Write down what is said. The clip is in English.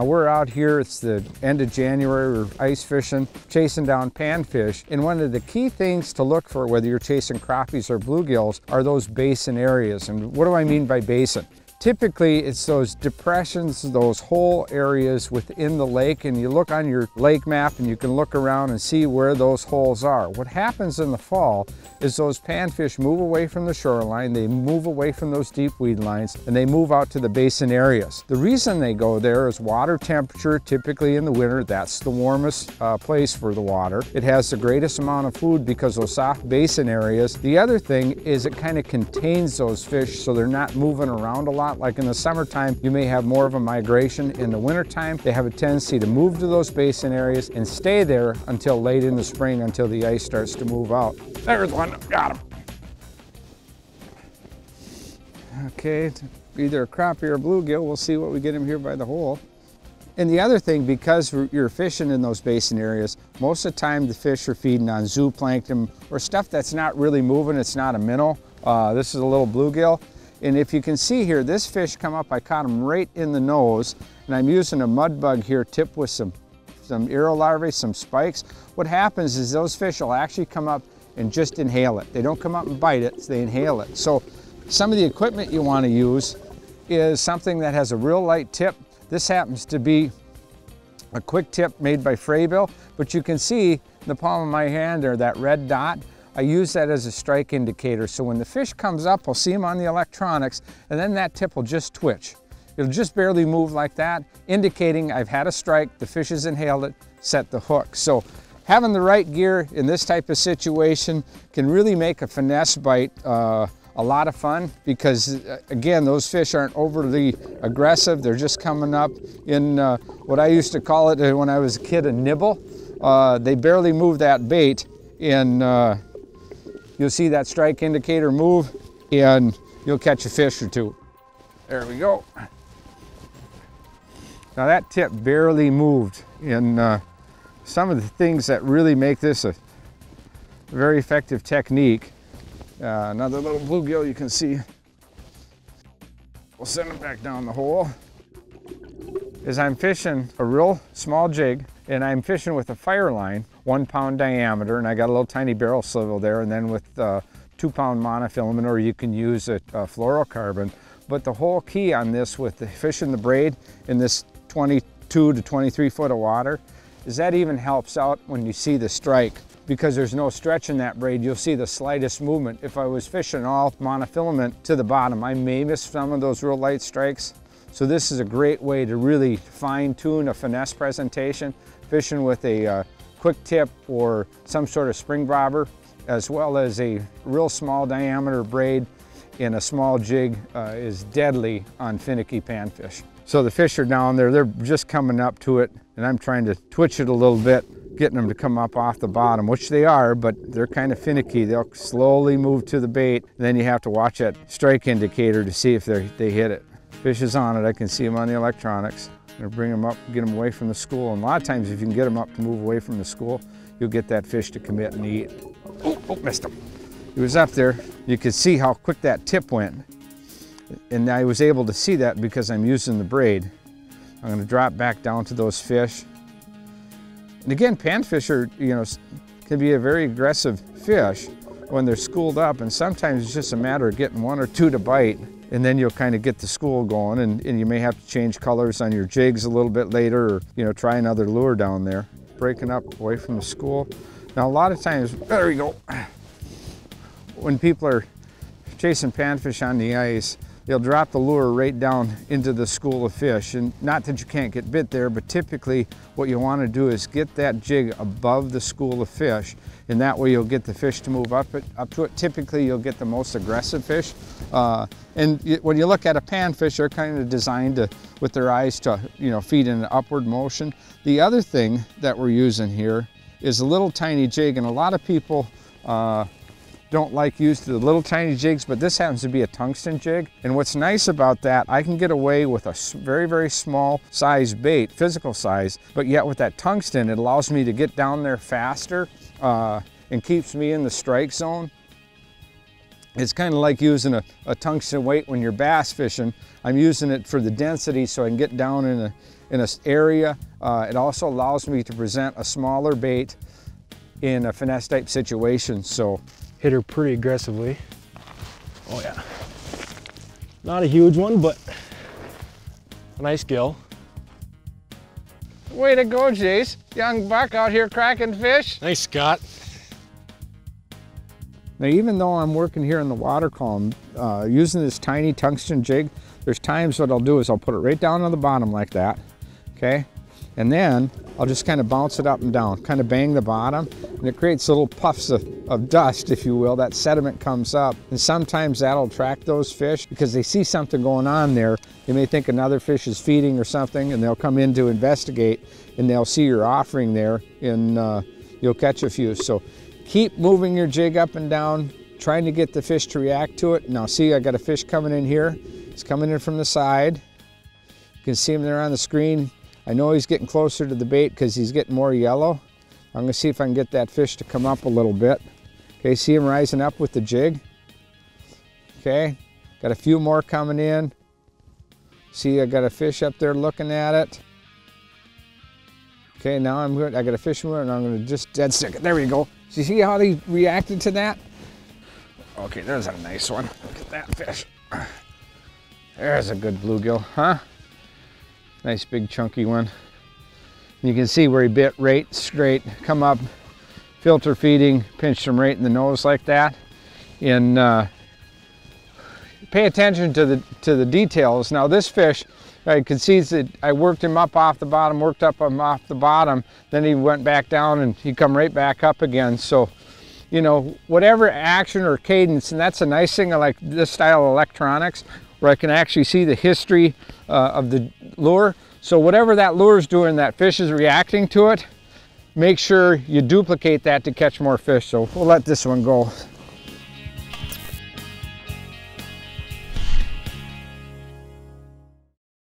Now we're out here, it's the end of January, we're ice fishing, chasing down panfish. And one of the key things to look for, whether you're chasing crappies or bluegills, are those basin areas. And what do I mean by basin? Typically, it's those depressions, those hole areas within the lake, and you look on your lake map and you can look around and see where those holes are. What happens in the fall is those panfish move away from the shoreline, they move away from those deep weed lines, and they move out to the basin areas. The reason they go there is water temperature, typically in the winter, that's the warmest place for the water. It has the greatest amount of food because those soft basin areas. The other thing is it kind of contains those fish so they're not moving around a lot. Like in the summertime, you may have more of a migration. In the wintertime, they have a tendency to move to those basin areas and stay there until late in the spring, until the ice starts to move out. There's one, got him. Okay, either a crappie or a bluegill. We'll see what we get him here by the hole. And the other thing, because you're fishing in those basin areas, most of the time the fish are feeding on zooplankton or stuff that's not really moving. It's not a minnow. This is a little bluegill. And if you can see here, this fish come up, I caught him right in the nose, and I'm using a mud bug here tipped with some arrow larvae, some spikes. What happens is those fish will actually come up and just inhale it. They don't come up and bite it, they inhale it. So some of the equipment you want to use is something that has a real light tip. This happens to be a Quick Tip made by Freybill, but you can see in the palm of my hand there, that red dot. I use that as a strike indicator, so when the fish comes up, I'll see him on the electronics, and then that tip will just twitch. It'll just barely move like that, indicating I've had a strike, the fish has inhaled it, set the hook. So having the right gear in this type of situation can really make a finesse bite a lot of fun, because again, those fish aren't overly aggressive. They're just coming up in what I used to call it when I was a kid, a nibble. They barely move that bait, and you'll see that strike indicator move, and you'll catch a fish or two. There we go. Now that tip barely moved, and some of the things that really make this a very effective technique. Another little bluegill you can see. We'll send him back down the hole. As I'm fishing a real small jig, and I'm fishing with a fire line, 1 pound diameter, and I got a little tiny barrel swivel there, and then with 2 pound monofilament, or you can use a fluorocarbon. But the whole key on this, with the fish in the braid in this 22 to 23 foot of water, is that even helps out when you see the strike, because there's no stretch in that braid. You'll see the slightest movement. If I was fishing all monofilament to the bottom, I may miss some of those real light strikes. So this is a great way to really fine tune a finesse presentation, fishing with a Quick Tip or some sort of spring bobber, as well as a real small diameter braid and a small jig is deadly on finicky panfish. So the fish are down there, they're just coming up to it, and I'm trying to twitch it a little bit, getting them to come up off the bottom, which they are, but they're kind of finicky. They'll slowly move to the bait, and then you have to watch that strike indicator to see if they hit it. Fish is on it, I can see them on the electronics. I'm gonna bring them up, get them away from the school. And a lot of times, if you can get them up to move away from the school, you'll get that fish to commit and eat. Oh, missed him. He was up there. You could see how quick that tip went. And I was able to see that because I'm using the braid. I'm gonna drop back down to those fish. And again, panfish are, can be a very aggressive fish when they're schooled up. And sometimes it's just a matter of getting one or two to bite, and then you'll kind of get the school going, and you may have to change colors on your jigs a little bit later, or try another lure down there. Breaking up away from the school. Now a lot of times, there we go, when people are chasing panfish on the ice, they'll drop the lure right down into the school of fish, and not that you can't get bit there, but typically what you want to do is get that jig above the school of fish, and that way you'll get the fish to move up to it. Typically you'll get the most aggressive fish, and when you look at a panfish, they're kind of designed to, with their eyes to feed in an upward motion. The other thing that we're using here is a little tiny jig, and a lot of people don't like used to the little tiny jigs, but this happens to be a tungsten jig. And what's nice about that, I can get away with a very, very small size bait, physical size, but yet with that tungsten, it allows me to get down there faster and keeps me in the strike zone. It's kind of like using a tungsten weight when you're bass fishing. I'm using it for the density so I can get down in an area. It also allows me to present a smaller bait in a finesse type situation. So hit her pretty aggressively. Oh yeah. Not a huge one, but a nice gill. Way to go, Jace. Young buck out here cracking fish. Thanks, Scott. Now, even though I'm working here in the water column, using this tiny tungsten jig, there's times what I'll do is I'll put it right down on the bottom like that, okay? And then I'll just kind of bounce it up and down, kind of bang the bottom, and it creates little puffs of dust, if you will. That sediment comes up, and sometimes that'll attract those fish because they see something going on there. They may think another fish is feeding or something, and they'll come in to investigate, and they'll see your offering there, and you'll catch a few. So keep moving your jig up and down, trying to get the fish to react to it. Now see, I got a fish coming in here. It's coming in from the side. You can see him there on the screen. I know he's getting closer to the bait because he's getting more yellow. I'm gonna see if I can get that fish to come up a little bit. Okay, see him rising up with the jig. Okay, got a few more coming in. See, I got a fish up there looking at it. Okay, now I got a fish mover and I'm gonna just dead stick it. There we go. So you see how they reacted to that? Okay, there's a nice one. Look at that fish. There's a good bluegill, huh? Nice big chunky one. And you can see where he bit right straight, come up, filter feeding, pinched him right in the nose like that. And pay attention to the details. Now this fish, I can see that I worked him up off the bottom, then he went back down and he come right back up again. So, you know, whatever action or cadence, and that's a nice thing I like this style of electronics, where I can actually see the history of the lure. So whatever that lure is doing, that fish is reacting to it, make sure you duplicate that to catch more fish. So we'll let this one go.